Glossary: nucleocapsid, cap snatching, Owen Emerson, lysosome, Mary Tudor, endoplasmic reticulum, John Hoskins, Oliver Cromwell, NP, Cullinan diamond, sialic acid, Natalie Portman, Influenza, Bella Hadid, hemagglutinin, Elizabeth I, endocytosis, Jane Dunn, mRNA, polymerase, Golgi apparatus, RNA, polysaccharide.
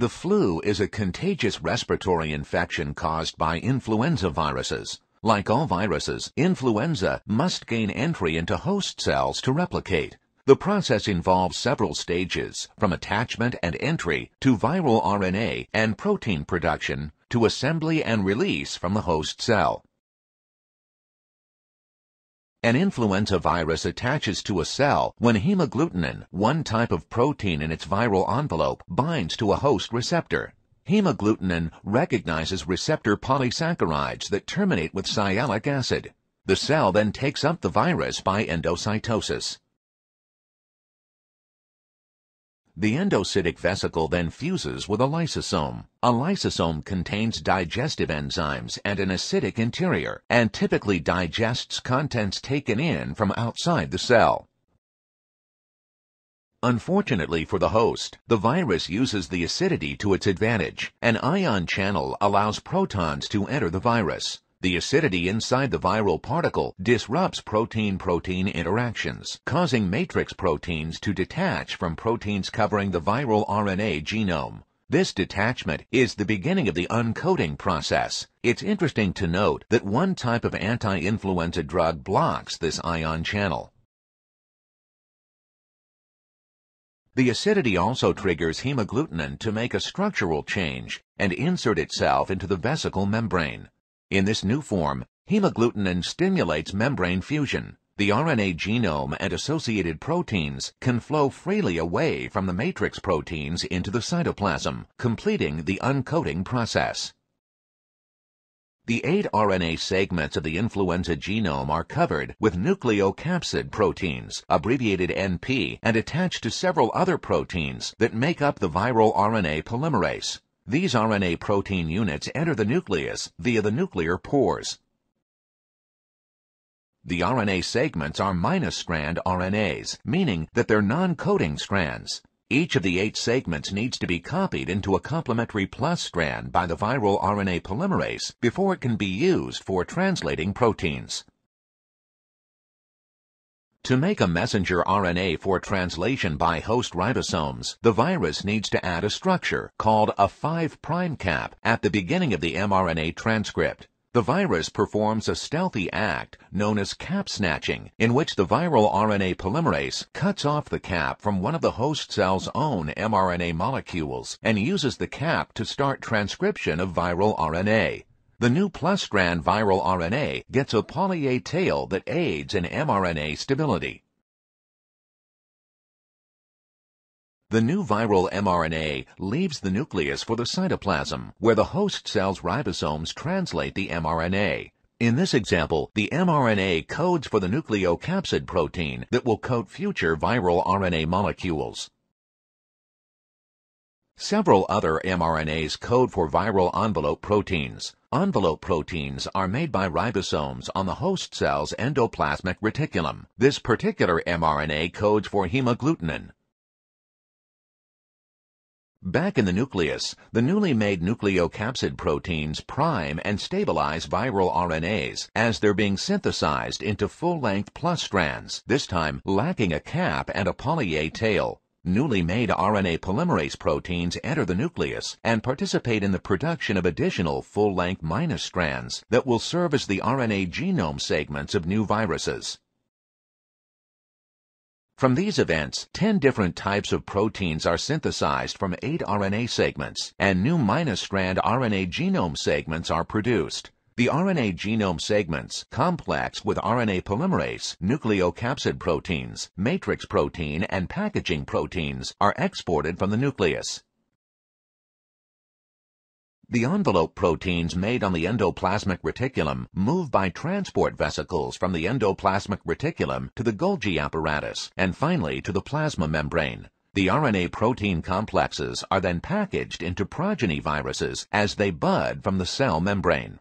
The flu is a contagious respiratory infection caused by influenza viruses. Like all viruses, influenza must gain entry into host cells to replicate. The process involves several stages, from attachment and entry to viral RNA and protein production to assembly and release from the host cell. An influenza virus attaches to a cell when hemagglutinin, one type of protein in its viral envelope, binds to a host receptor. Hemagglutinin recognizes receptor polysaccharides that terminate with sialic acid. The cell then takes up the virus by endocytosis. The endocytic vesicle then fuses with a lysosome. A lysosome contains digestive enzymes and an acidic interior, and typically digests contents taken in from outside the cell. Unfortunately for the host, the virus uses the acidity to its advantage. An ion channel allows protons to enter the virus. The acidity inside the viral particle disrupts protein-protein interactions, causing matrix proteins to detach from proteins covering the viral RNA genome. This detachment is the beginning of the uncoating process. It's interesting to note that one type of anti-influenza drug blocks this ion channel. The acidity also triggers hemagglutinin to make a structural change and insert itself into the vesicle membrane. In this new form, hemagglutinin stimulates membrane fusion. The RNA genome and associated proteins can flow freely away from the matrix proteins into the cytoplasm, completing the uncoating process. The 8 RNA segments of the influenza genome are covered with nucleocapsid proteins, abbreviated NP, and attached to several other proteins that make up the viral RNA polymerase. These RNA protein units enter the nucleus via the nuclear pores. The RNA segments are minus-strand RNAs, meaning that they're non-coding strands. Each of the 8 segments needs to be copied into a complementary plus strand by the viral RNA polymerase before it can be used for translating proteins. To make a messenger RNA for translation by host ribosomes, the virus needs to add a structure called a 5' cap at the beginning of the mRNA transcript. The virus performs a stealthy act known as cap snatching, in which the viral RNA polymerase cuts off the cap from one of the host cell's own mRNA molecules and uses the cap to start transcription of viral RNA. The new plus-strand viral RNA gets a poly-A tail that aids in mRNA stability. The new viral mRNA leaves the nucleus for the cytoplasm, where the host cell's ribosomes translate the mRNA. In this example, the mRNA codes for the nucleocapsid protein that will coat future viral RNA molecules. Several other mRNAs code for viral envelope proteins. Envelope proteins are made by ribosomes on the host cell's endoplasmic reticulum. This particular mRNA codes for hemagglutinin. Back in the nucleus, the newly made nucleocapsid proteins prime and stabilize viral RNAs as they're being synthesized into full-length plus strands, this time lacking a cap and a poly-A tail. Newly made RNA polymerase proteins enter the nucleus and participate in the production of additional full-length minus strands that will serve as the RNA genome segments of new viruses. From these events, 10 different types of proteins are synthesized from 8 RNA segments, and new minus-strand RNA genome segments are produced. The RNA genome segments complex with RNA polymerase, nucleocapsid proteins, matrix protein, and packaging proteins are exported from the nucleus. The envelope proteins made on the endoplasmic reticulum move by transport vesicles from the endoplasmic reticulum to the Golgi apparatus and finally to the plasma membrane. The RNA protein complexes are then packaged into progeny viruses as they bud from the cell membrane.